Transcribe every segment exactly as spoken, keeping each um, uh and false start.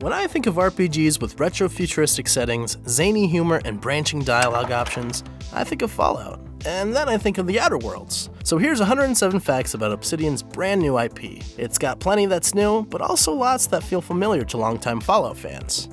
When I think of R P Gs with retro-futuristic settings, zany humor, and branching dialogue options, I think of Fallout. And then I think of The Outer Worlds. So here's one hundred seven facts about Obsidian's brand new I P. It's got plenty that's new, but also lots that feel familiar to longtime Fallout fans.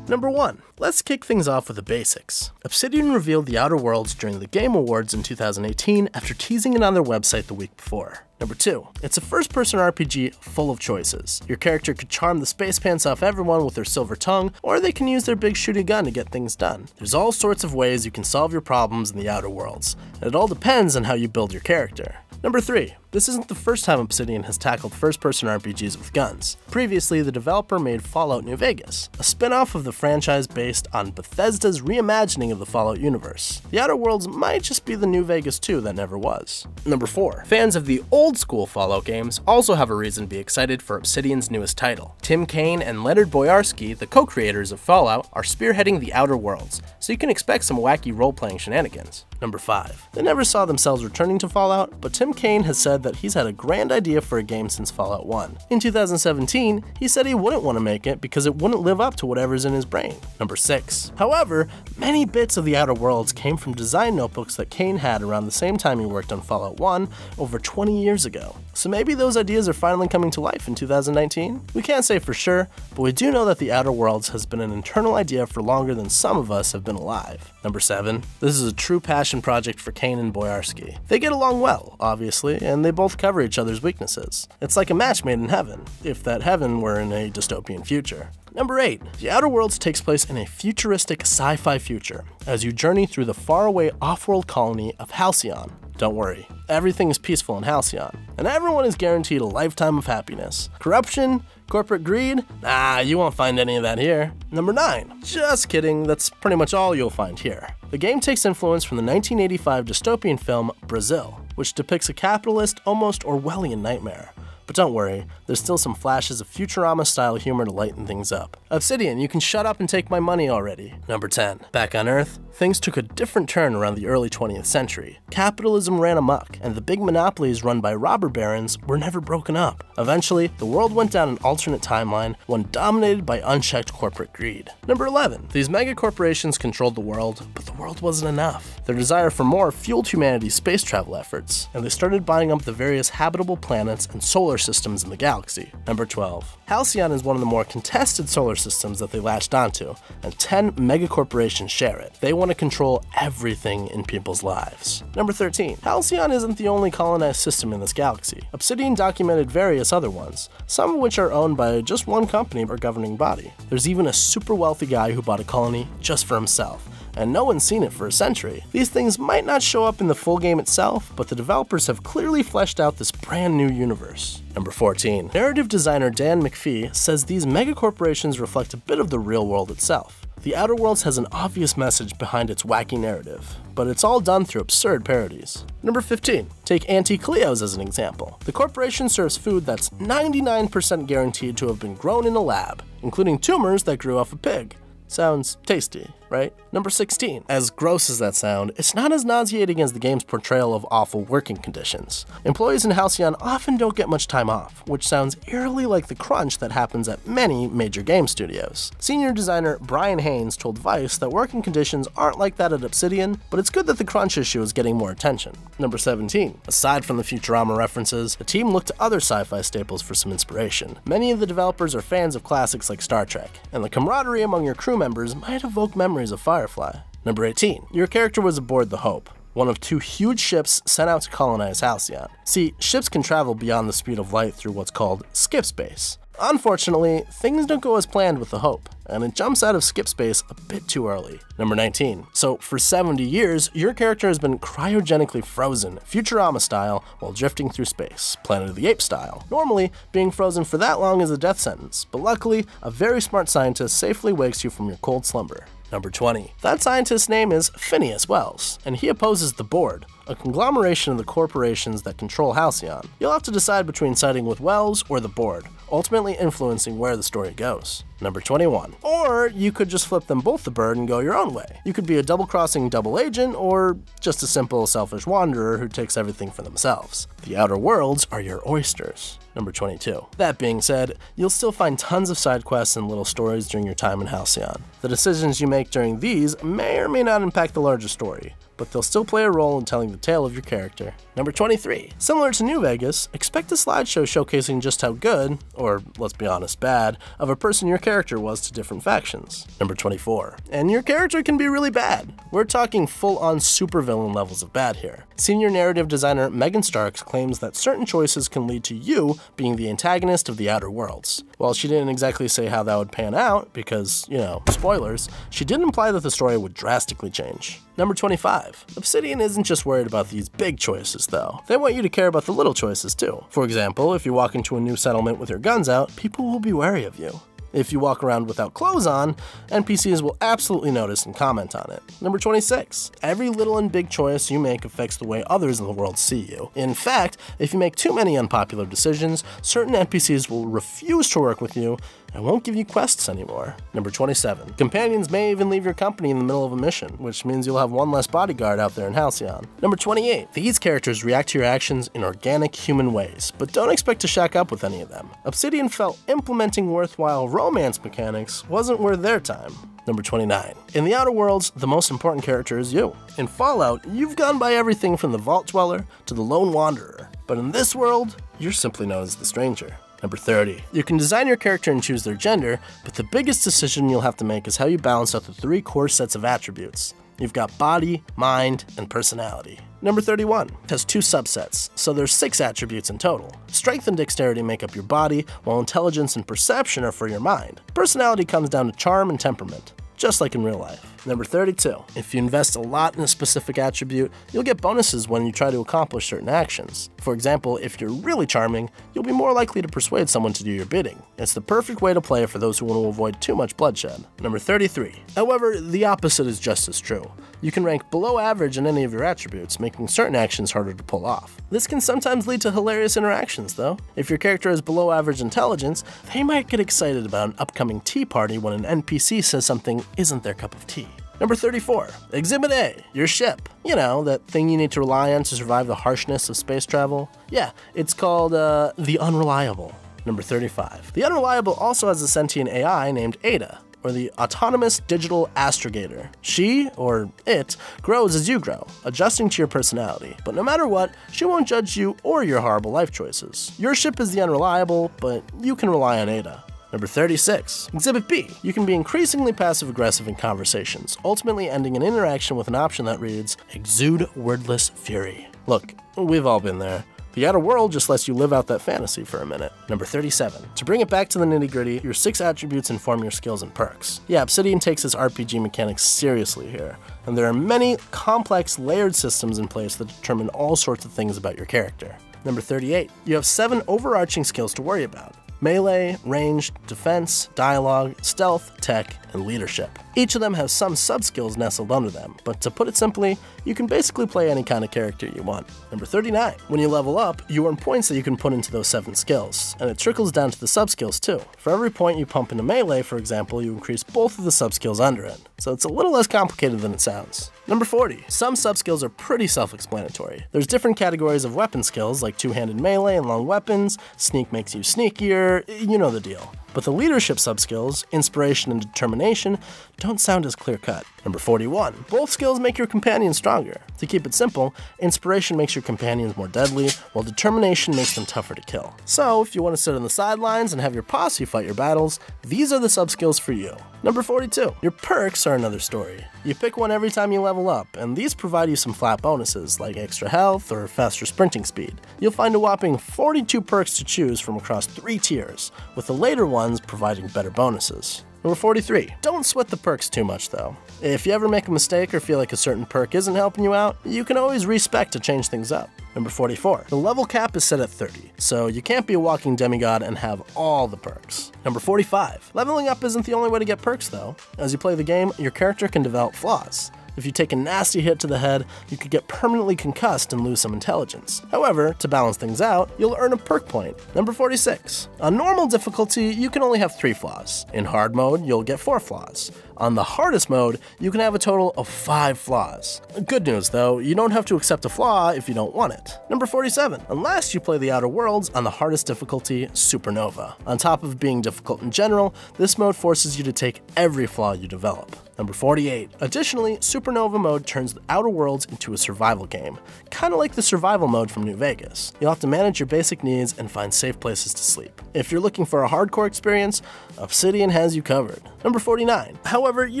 Number one, let's kick things off with the basics. Obsidian revealed The Outer Worlds during the Game Awards in two thousand eighteen after teasing it on their website the week before. Number two, it's a first-person R P G full of choices. Your character could charm the space pants off everyone with their silver tongue, or they can use their big shooty gun to get things done. There's all sorts of ways you can solve your problems in The Outer Worlds, and it all depends on how you build your character. Number three, this isn't the first time Obsidian has tackled first-person R P Gs with guns. Previously, the developer made Fallout New Vegas, a spin-off of the franchise based on Bethesda's reimagining of the Fallout universe. The Outer Worlds might just be the New Vegas two that never was. Number four, fans of the old-school Fallout games also have a reason to be excited for Obsidian's newest title. Tim Cain and Leonard Boyarsky, the co-creators of Fallout, are spearheading The Outer Worlds, so you can expect some wacky role-playing shenanigans. Number five, they never saw themselves returning to Fallout, but Tim Cain has said that he's had a grand idea for a game since Fallout one. In two thousand seventeen, he said he wouldn't want to make it because it wouldn't live up to whatever's in his brain. Number six. However, many bits of The Outer Worlds came from design notebooks that Cain had around the same time he worked on Fallout one over twenty years ago. So maybe those ideas are finally coming to life in two thousand nineteen? We can't say for sure, but we do know that The Outer Worlds has been an internal idea for longer than some of us have been alive. Number seven. This is a true passion project for Cain and Boyarsky. They get along well, obviously, and they both cover each other's weaknesses. It's like a match made in heaven, if that heaven were in a dystopian future. Number eight, The Outer Worlds takes place in a futuristic sci-fi future, as you journey through the faraway off-world colony of Halcyon. Don't worry, everything is peaceful in Halcyon, and everyone is guaranteed a lifetime of happiness. Corruption? Corporate greed? Nah, you won't find any of that here. Number nine. Just kidding, that's pretty much all you'll find here. The game takes influence from the nineteen eighty-five dystopian film Brazil, which depicts a capitalist, almost Orwellian nightmare. But don't worry, there's still some flashes of Futurama-style humor to lighten things up. Obsidian, you can shut up and take my money already. Number ten. Back on Earth, things took a different turn around the early twentieth century. Capitalism ran amok, and the big monopolies run by robber barons were never broken up. Eventually, the world went down an alternate timeline, one dominated by unchecked corporate greed. Number eleven. These mega corporations controlled the world, but the world wasn't enough. Their desire for more fueled humanity's space travel efforts, and they started buying up the various habitable planets and solar systems in the galaxy. Number twelve. Halcyon is one of the more contested solar systems that they latched onto, and ten megacorporations share it. They want to control everything in people's lives. Number thirteen. Halcyon isn't the only colonized system in this galaxy. Obsidian documented various other ones, some of which are owned by just one company or governing body. There's even a super wealthy guy who bought a colony just for himself, and no one's seen it for a century. These things might not show up in the full game itself, but the developers have clearly fleshed out this brand new universe. Number fourteen. Narrative designer Dan McPhee says these megacorporations reflect a bit of the real world itself. The Outer Worlds has an obvious message behind its wacky narrative, but it's all done through absurd parodies. Number fifteen. Take Auntie Cleo's as an example. The corporation serves food that's ninety-nine percent guaranteed to have been grown in a lab, including tumors that grew off a pig. Sounds tasty, right? Number sixteen. As gross as that sounds, it's not as nauseating as the game's portrayal of awful working conditions. Employees in Halcyon often don't get much time off, which sounds eerily like the crunch that happens at many major game studios. Senior designer Brian Haynes told Vice that working conditions aren't like that at Obsidian, but it's good that the crunch issue is getting more attention. Number seventeen. Aside from the Futurama references, the team looked to other sci-fi staples for some inspiration. Many of the developers are fans of classics like Star Trek, and the camaraderie among your crew members might evoke memories of Firefly. Number eighteen. Your character was aboard the Hope, one of two huge ships sent out to colonize Halcyon. See, ships can travel beyond the speed of light through what's called skip space. Unfortunately, things don't go as planned with the Hope, and it jumps out of skip space a bit too early. Number nineteen. So for seventy years, your character has been cryogenically frozen, Futurama style, while drifting through space, Planet of the Apes style. Normally, being frozen for that long is a death sentence, but luckily, a very smart scientist safely wakes you from your cold slumber. Number twenty. That scientist's name is Phineas Wells, and he opposes the board, a conglomeration of the corporations that control Halcyon. You'll have to decide between siding with Wells or the board, ultimately influencing where the story goes. Number twenty-one. Or you could just flip them both the bird and go your own way. You could be a double-crossing double agent, or just a simple selfish wanderer who takes everything for themselves. The Outer Worlds are your oysters. Number twenty-two. That being said, you'll still find tons of side quests and little stories during your time in Halcyon. The decisions you make during these may or may not impact the larger story, but they'll still play a role in telling the tale of your character. Number twenty-three. Similar to New Vegas, expect a slideshow showcasing just how good, or let's be honest, bad, of a person your character was to different factions. Number twenty-four. And your character can be really bad. We're talking full-on supervillain levels of bad here. Senior narrative designer Megan Starks claims that certain choices can lead to you being the antagonist of the Outer Worlds. While she didn't exactly say how that would pan out, because, you know, spoilers, she did imply that the story would drastically change. Number twenty-five. Obsidian isn't just worried about these big choices, though. They want you to care about the little choices, too. For example, if you walk into a new settlement with your guns out, people will be wary of you. If you walk around without clothes on, N P Cs will absolutely notice and comment on it. Number twenty-six. Every little and big choice you make affects the way others in the world see you. In fact, if you make too many unpopular decisions, certain N P Cs will refuse to work with you and won't give you quests anymore. Number twenty-seven. Companions may even leave your company in the middle of a mission, which means you'll have one less bodyguard out there in Halcyon. Number twenty-eight. These characters react to your actions in organic human ways, but don't expect to shack up with any of them. Obsidian felt implementing worthwhile roles romance mechanics wasn't worth their time. Number twenty-nine. In the Outer Worlds, the most important character is you. In Fallout, you've gone by everything from the Vault Dweller to the Lone Wanderer, but in this world, you're simply known as the Stranger. Number thirty. You can design your character and choose their gender, but the biggest decision you'll have to make is how you balance out the three core sets of attributes. You've got body, mind, and personality. Number thirty-one has two subsets, so there's six attributes in total. Strength and dexterity make up your body, while intelligence and perception are for your mind. Personality comes down to charm and temperament, just like in real life. Number thirty-two, if you invest a lot in a specific attribute, you'll get bonuses when you try to accomplish certain actions. For example, if you're really charming, you'll be more likely to persuade someone to do your bidding. It's the perfect way to play for those who want to avoid too much bloodshed. Number thirty-three, however, the opposite is just as true. You can rank below average in any of your attributes, making certain actions harder to pull off. This can sometimes lead to hilarious interactions, though. If your character has below average intelligence, they might get excited about an upcoming tea party when an N P C says something isn't their cup of tea. Number thirty-four, Exhibit A, your ship. You know, that thing you need to rely on to survive the harshness of space travel. Yeah, it's called, uh, the Unreliable. Number thirty-five, the Unreliable also has a sentient A I named Ada, or the Autonomous Digital Astrogator. She, or it, grows as you grow, adjusting to your personality. But no matter what, she won't judge you or your horrible life choices. Your ship is the Unreliable, but you can rely on Ada. Number thirty-six, Exhibit B. You can be increasingly passive-aggressive in conversations, ultimately ending an interaction with an option that reads, Exude Wordless Fury. Look, we've all been there. The Outer World just lets you live out that fantasy for a minute. Number thirty-seven, to bring it back to the nitty-gritty, your six attributes inform your skills and perks. Yeah, Obsidian takes its R P G mechanics seriously here, and there are many complex, layered systems in place that determine all sorts of things about your character. Number thirty-eight, you have seven overarching skills to worry about. Melee, range, defense, dialogue, stealth, tech, and leadership. Each of them has some sub-skills nestled under them, but to put it simply, you can basically play any kind of character you want. Number thirty-nine. When you level up, you earn points that you can put into those seven skills, and it trickles down to the sub-skills too. For every point you pump into melee, for example, you increase both of the sub-skills under it, so it's a little less complicated than it sounds. Number forty. Some sub-skills are pretty self-explanatory. There's different categories of weapon skills, like two-handed melee and long weapons, sneak makes you sneakier, you know the deal. But the leadership sub-skills, inspiration and determination, don't sound as clear-cut. Number forty-one, both skills make your companion stronger. To keep it simple, inspiration makes your companions more deadly, while determination makes them tougher to kill. So, if you want to sit on the sidelines and have your posse fight your battles, these are the sub-skills for you. Number forty-two, your perks are another story. You pick one every time you level up, and these provide you some flat bonuses, like extra health or faster sprinting speed. You'll find a whopping forty-two perks to choose from across three tiers, with the later one providing better bonuses. Number forty-three. Don't sweat the perks too much, though. If you ever make a mistake or feel like a certain perk isn't helping you out, you can always respec to change things up. Number forty-four. The level cap is set at thirty, so you can't be a walking demigod and have all the perks. Number forty-five. Leveling up isn't the only way to get perks, though. As you play the game, your character can develop flaws. If you take a nasty hit to the head, you could get permanently concussed and lose some intelligence. However, to balance things out, you'll earn a perk point. Number forty-six. On normal difficulty, you can only have three flaws. In hard mode, you'll get four flaws. On the hardest mode, you can have a total of five flaws. Good news though, you don't have to accept a flaw if you don't want it. Number forty-seven, unless you play The Outer Worlds on the hardest difficulty, Supernova. On top of being difficult in general, this mode forces you to take every flaw you develop. Number forty-eight, additionally, Supernova mode turns The Outer Worlds into a survival game, kind of like the survival mode from New Vegas. You'll have to manage your basic needs and find safe places to sleep. If you're looking for a hardcore experience, Obsidian has you covered. Number forty-nine, however, you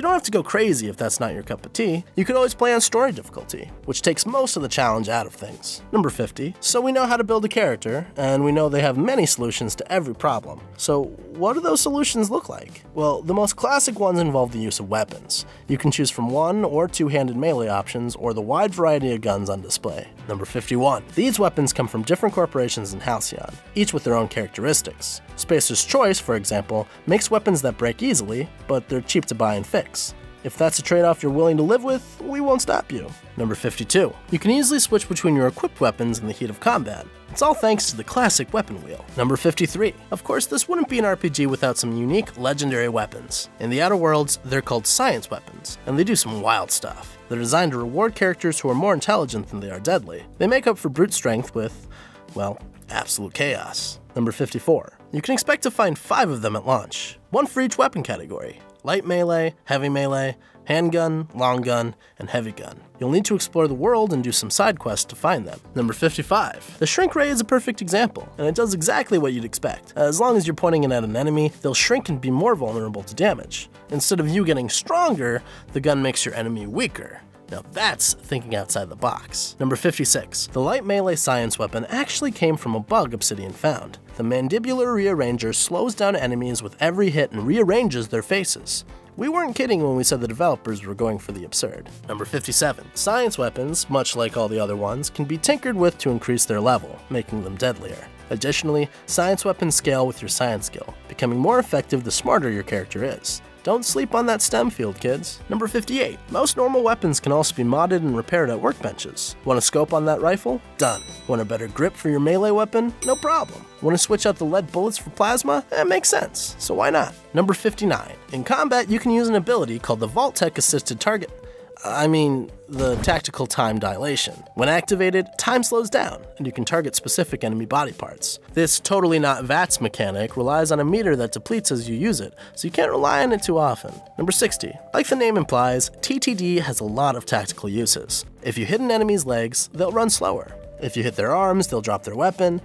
don't have to go crazy if that's not your cup of tea. You could always play on story difficulty, which takes most of the challenge out of things. Number fifty, so we know how to build a character, and we know they have many solutions to every problem. So what do those solutions look like? Well, the most classic ones involve the use of weapons. You can choose from one or two-handed melee options, or the wide variety of guns on display. Number fifty-one. These weapons come from different corporations in Halcyon, each with their own characteristics. Spacer's Choice, for example, makes weapons that break easily, but they're cheap to buy and fix. If that's a trade-off you're willing to live with, we won't stop you. Number fifty-two. You can easily switch between your equipped weapons in the heat of combat. It's all thanks to the classic weapon wheel. Number fifty-three. Of course, this wouldn't be an R P G without some unique, legendary weapons. In The Outer Worlds, they're called science weapons, and they do some wild stuff. They're designed to reward characters who are more intelligent than they are deadly. They make up for brute strength with, well, absolute chaos. Number fifty-four. You can expect to find five of them at launch, one for each weapon category. Light melee, heavy melee, handgun, long gun, and heavy gun. You'll need to explore the world and do some side quests to find them. Number fifty-five. The shrink ray is a perfect example, and it does exactly what you'd expect. As long as you're pointing it at an enemy, they'll shrink and be more vulnerable to damage. Instead of you getting stronger, the gun makes your enemy weaker. Now that's thinking outside the box. Number fifty-six. The light melee science weapon actually came from a bug Obsidian found. The mandibular rearranger slows down enemies with every hit and rearranges their faces. We weren't kidding when we said the developers were going for the absurd. Number fifty-seven. Science weapons, much like all the other ones, can be tinkered with to increase their level, making them deadlier. Additionally, science weapons scale with your science skill, becoming more effective the smarter your character is. Don't sleep on that STEM field, kids. Number fifty-eight. Most normal weapons can also be modded and repaired at workbenches. Want a scope on that rifle? Done. Want a better grip for your melee weapon? No problem. Want to switch out the lead bullets for plasma? That makes sense, so why not? Number fifty-nine. In combat, you can use an ability called the Vault-Tec Assisted Target. I mean, the tactical time dilation. When activated, time slows down, and you can target specific enemy body parts. This totally not V A T S mechanic relies on a meter that depletes as you use it, so you can't rely on it too often. Number sixty. Like the name implies, T T D has a lot of tactical uses. If you hit an enemy's legs, they'll run slower. If you hit their arms, they'll drop their weapon.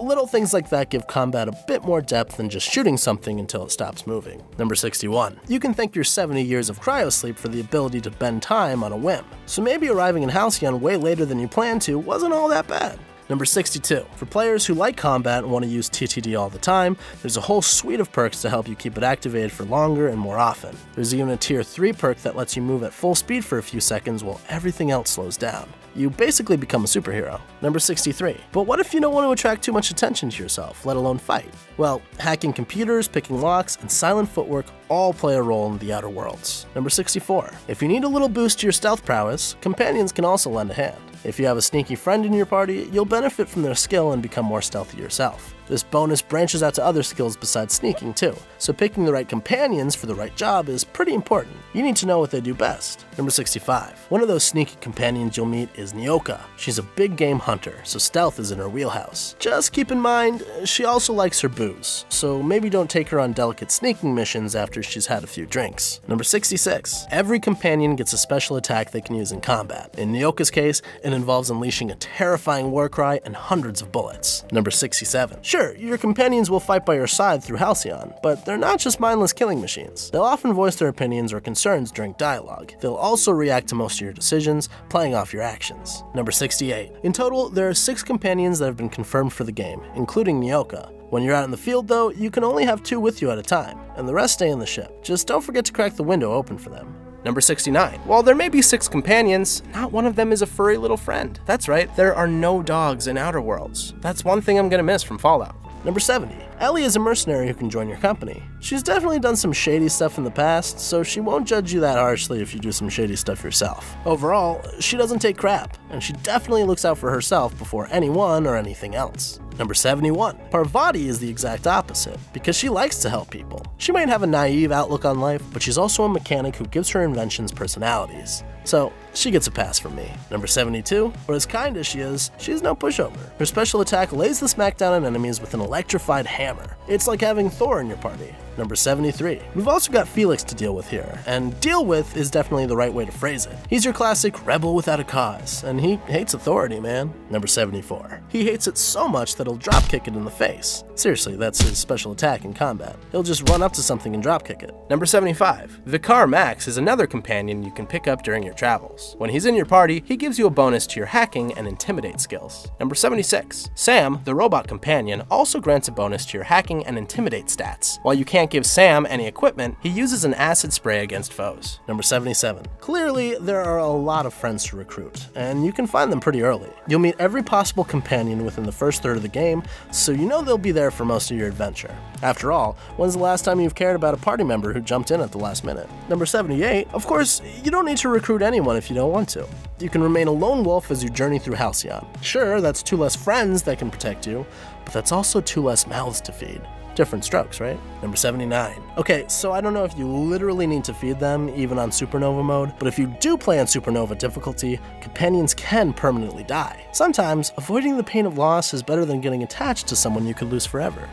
Little things like that give combat a bit more depth than just shooting something until it stops moving. Number sixty-one. You can thank your seventy years of cryosleep for the ability to bend time on a whim. So maybe arriving in Halcyon way later than you planned to wasn't all that bad. Number sixty-two. For players who like combat and want to use T T D all the time, there's a whole suite of perks to help you keep it activated for longer and more often. There's even a tier three perk that lets you move at full speed for a few seconds while everything else slows down. You basically become a superhero. Number sixty-three. But what if you don't want to attract too much attention to yourself, let alone fight? Well, hacking computers, picking locks, and silent footwork all play a role in The Outer Worlds. Number sixty-four. If you need a little boost to your stealth prowess, companions can also lend a hand. If you have a sneaky friend in your party, you'll benefit from their skill and become more stealthy yourself. This bonus branches out to other skills besides sneaking too, so picking the right companions for the right job is pretty important. You need to know what they do best. Number sixty-five. One of those sneaky companions you'll meet is Nyoka. She's a big game hunter, so stealth is in her wheelhouse. Just keep in mind, she also likes her booze, so maybe don't take her on delicate sneaking missions after she's had a few drinks. Number sixty-six. Every companion gets a special attack they can use in combat. In Nyoka's case, it involves unleashing a terrifying war cry and hundreds of bullets. Number sixty-seven. Sure, Sure, your companions will fight by your side through Halcyon, but they're not just mindless killing machines. They'll often voice their opinions or concerns during dialogue. They'll also react to most of your decisions, playing off your actions. Number sixty-eight. In total, there are six companions that have been confirmed for the game, including Nyoka. When you're out in the field though, you can only have two with you at a time, and the rest stay in the ship. Just don't forget to crack the window open for them. Number sixty-nine. While there may be six companions, not one of them is a furry little friend. That's right, there are no dogs in Outer Worlds. That's one thing I'm gonna miss from Fallout. Number seventy. Ellie is a mercenary who can join your company. She's definitely done some shady stuff in the past, so she won't judge you that harshly if you do some shady stuff yourself. Overall, she doesn't take crap, and she definitely looks out for herself before anyone or anything else. Number seventy-one. Parvati is the exact opposite, because she likes to help people. She might have a naive outlook on life, but she's also a mechanic who gives her inventions personalities. So she gets a pass from me. Number seventy-two. For as kind as she is, she's no pushover. Her special attack lays the smack down on enemies with an electrified hammer. It's like having Thor in your party. Number seventy-three. We've also got Felix to deal with here, and deal with is definitely the right way to phrase it. He's your classic rebel without a cause, and he hates authority, man. Number seventy-four. He hates it so much that he'll dropkick it in the face. Seriously, that's his special attack in combat. He'll just run up to something and dropkick it. Number seventy-five. Vicar Max is another companion you can pick up during your travels. When he's in your party, he gives you a bonus to your hacking and intimidate skills. Number seventy-six. Sam, the robot companion, also grants a bonus to your hacking and intimidate stats. While you can't give Sam any equipment, he uses an acid spray against foes. Number seventy-seven. Clearly, there are a lot of friends to recruit, and you can find them pretty early. You'll meet every possible companion within the first third of the game, so you know they'll be there for most of your adventure. After all, when's the last time you've cared about a party member who jumped in at the last minute? Number seventy-eight. Of course, you don't need to recruit anyone if you don't want to. You can remain a lone wolf as you journey through Halcyon. Sure, that's two less friends that can protect you, but that's also two less mouths to feed. Different strokes, right? Number seventy-nine. Okay, so I don't know if you literally need to feed them, even on Supernova mode, but if you do play on Supernova difficulty, companions can permanently die. Sometimes, avoiding the pain of loss is better than getting attached to someone you could lose forever.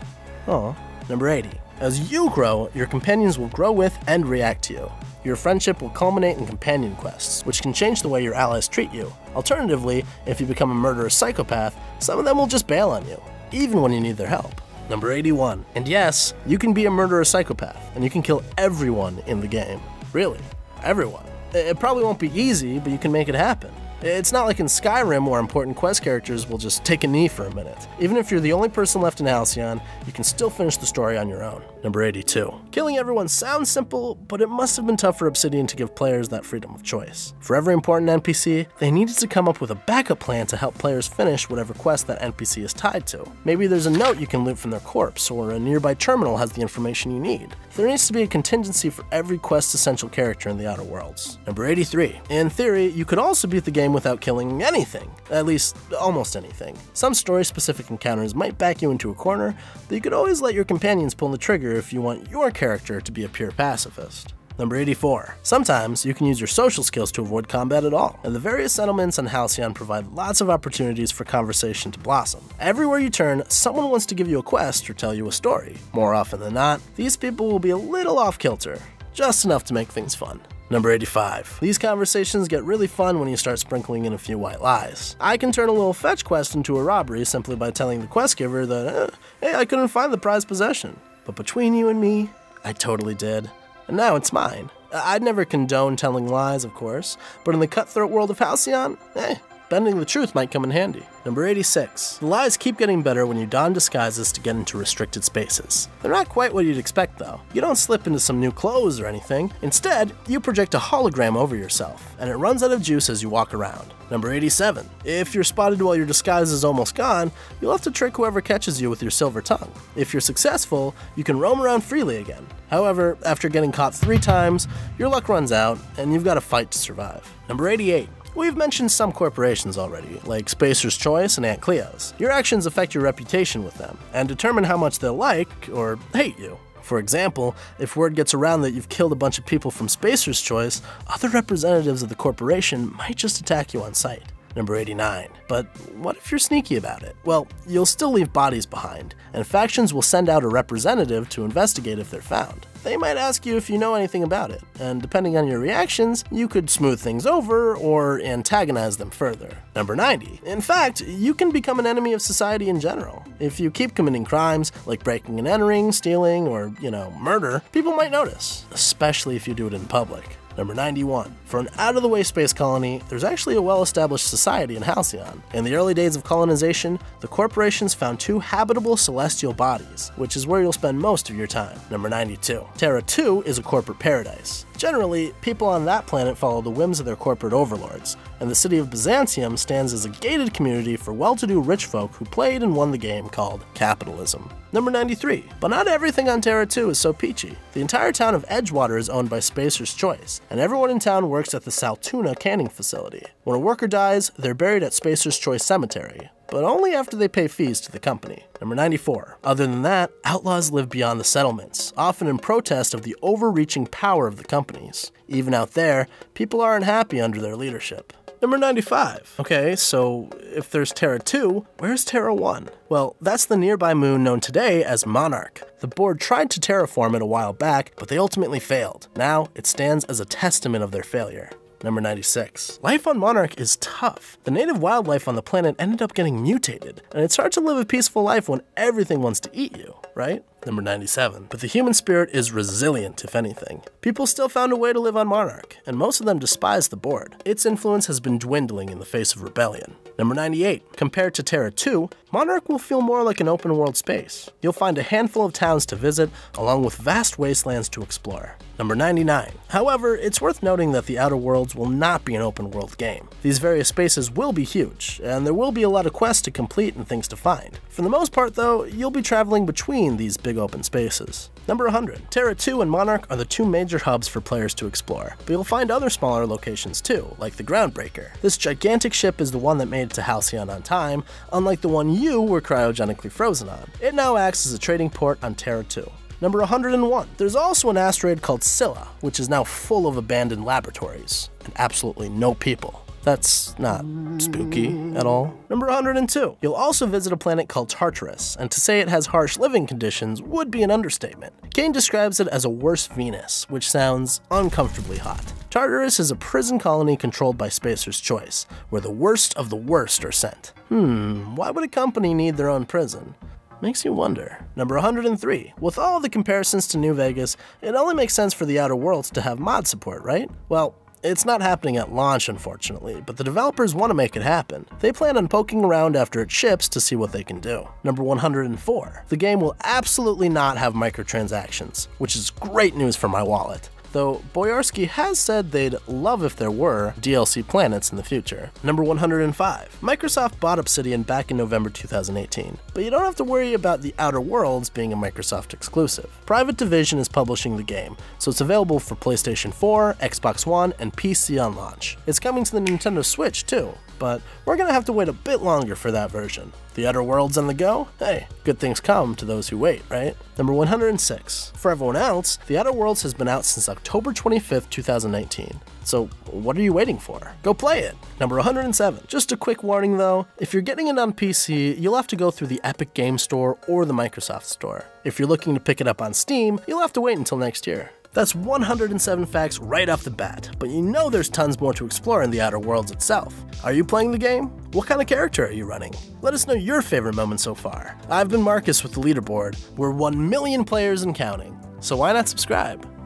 Aw. Number eighty. As you grow, your companions will grow with and react to you. Your friendship will culminate in companion quests, which can change the way your allies treat you. Alternatively, if you become a murderous psychopath, some of them will just bail on you, even when you need their help. Number eighty-one. And yes, you can be a murderous psychopath, and you can kill everyone in the game. Really, everyone. It probably won't be easy, but you can make it happen. It's not like in Skyrim where important quest characters will just take a knee for a minute. Even if you're the only person left in Halcyon, you can still finish the story on your own. Number eighty-two. Killing everyone sounds simple, but it must have been tough for Obsidian to give players that freedom of choice. For every important N P C, they needed to come up with a backup plan to help players finish whatever quest that N P C is tied to. Maybe there's a note you can loot from their corpse, or a nearby terminal has the information you need. There needs to be a contingency for every quest essential character in the Outer Worlds. Number eighty-three. In theory, you could also beat the game without killing anything. At least, almost anything. Some story-specific encounters might back you into a corner, but you could always let your companions pull the trigger if you want your character to be a pure pacifist. Number eighty-four. Sometimes, you can use your social skills to avoid combat at all, and the various settlements on Halcyon provide lots of opportunities for conversation to blossom. Everywhere you turn, someone wants to give you a quest or tell you a story. More often than not, these people will be a little off-kilter, just enough to make things fun. Number eighty-five. These conversations get really fun when you start sprinkling in a few white lies. I can turn a little fetch quest into a robbery simply by telling the quest giver that, eh, hey, I couldn't find the prized possession. But between you and me, I totally did. And now it's mine. I'd never condone telling lies, of course, but in the cutthroat world of Halcyon, eh, bending the truth might come in handy. Number eighty-six. The lies keep getting better when you don disguises to get into restricted spaces. They're not quite what you'd expect, though. You don't slip into some new clothes or anything. Instead, you project a hologram over yourself, and it runs out of juice as you walk around. Number eighty-seven. If you're spotted while your disguise is almost gone, you'll have to trick whoever catches you with your silver tongue. If you're successful, you can roam around freely again. However, after getting caught three times, your luck runs out, and you've got to fight to survive. Number eighty-eight. We've mentioned some corporations already, like Spacer's Choice and Aunt Cleo's. Your actions affect your reputation with them, and determine how much they'll like or hate you. For example, if word gets around that you've killed a bunch of people from Spacer's Choice, other representatives of the corporation might just attack you on sight. Number eighty-nine. But what if you're sneaky about it? Well, you'll still leave bodies behind, and factions will send out a representative to investigate if they're found. They might ask you if you know anything about it, and depending on your reactions, you could smooth things over or antagonize them further. Number ninety. In fact, you can become an enemy of society in general. If you keep committing crimes like breaking and entering, stealing, or, you know, murder, people might notice, especially if you do it in public. Number ninety-one. For an out-of-the-way space colony, there's actually a well-established society in Halcyon. In the early days of colonization, the corporations found two habitable celestial bodies, which is where you'll spend most of your time. Number ninety-two. Terra two is a corporate paradise. Generally, people on that planet follow the whims of their corporate overlords, and the city of Byzantium stands as a gated community for well-to-do rich folk who played and won the game called capitalism. Number ninety-three. But not everything on Terra two is so peachy. The entire town of Edgewater is owned by Spacer's Choice, and everyone in town works at the Saltuna Canning Facility. When a worker dies, they're buried at Spacer's Choice Cemetery, but only after they pay fees to the company. Number ninety-four. Other than that, outlaws live beyond the settlements, often in protest of the overreaching power of the companies. Even out there, people aren't happy under their leadership. Number ninety-five. Okay, so if there's Terra two, where's Terra one? Well, that's the nearby moon known today as Monarch. The board tried to terraform it a while back, but they ultimately failed. Now, it stands as a testament of their failure. Number ninety-six. Life on Monarch is tough. The native wildlife on the planet ended up getting mutated, and it's hard to live a peaceful life when everything wants to eat you, right? Number ninety-seven. But the human spirit is resilient, if anything. People still found a way to live on Monarch, and most of them despise the board. Its influence has been dwindling in the face of rebellion. Number ninety-eight. Compared to Terra two, Monarch will feel more like an open-world space. You'll find a handful of towns to visit, along with vast wastelands to explore. Number ninety-nine. However, it's worth noting that The Outer Worlds will not be an open-world game. These various spaces will be huge, and there will be a lot of quests to complete and things to find. For the most part, though, you'll be traveling between these big open spaces. Number one hundred. Terra two and Monarch are the two major hubs for players to explore, but you'll find other smaller locations too, like the Groundbreaker. This gigantic ship is the one that made it to Halcyon on time, unlike the one you were cryogenically frozen on. It now acts as a trading port on Terra two. Number one hundred and one. There's also an asteroid called Scylla, which is now full of abandoned laboratories, and absolutely no people. That's not spooky at all. Number one hundred and two. You'll also visit a planet called Tartarus, and to say it has harsh living conditions would be an understatement. Cain describes it as a worse Venus, which sounds uncomfortably hot. Tartarus is a prison colony controlled by Spacer's Choice, where the worst of the worst are sent. Hmm, why would a company need their own prison? Makes you wonder. Number one hundred and three. With all the comparisons to New Vegas, it only makes sense for The Outer Worlds to have mod support, right? Well, it's not happening at launch, unfortunately, but the developers want to make it happen. They plan on poking around after it ships to see what they can do. Number one hundred and four. The game will absolutely not have microtransactions, which is great news for my wallet. Though Boyarsky has said they'd love if there were D L C planets in the future. Number one hundred and five. Microsoft bought Obsidian back in November two thousand eighteen, but you don't have to worry about The Outer Worlds being a Microsoft exclusive. Private Division is publishing the game, so it's available for PlayStation four, Xbox One, and P C on launch. It's coming to the Nintendo Switch too, but we're gonna have to wait a bit longer for that version. The Outer Worlds on the go? Hey, good things come to those who wait, right? Number one hundred and six. For everyone else, The Outer Worlds has been out since October twenty-fifth, two thousand nineteen. So what are you waiting for? Go play it! Number one hundred and seven. Just a quick warning though, if you're getting it on P C, you'll have to go through the Epic Game Store or the Microsoft Store. If you're looking to pick it up on Steam, you'll have to wait until next year. That's one hundred and seven facts right off the bat, but you know there's tons more to explore in The Outer Worlds itself. Are you playing the game? What kind of character are you running? Let us know your favorite moment so far. I've been Marcus with The Leaderboard. We're one million players and counting, so why not subscribe?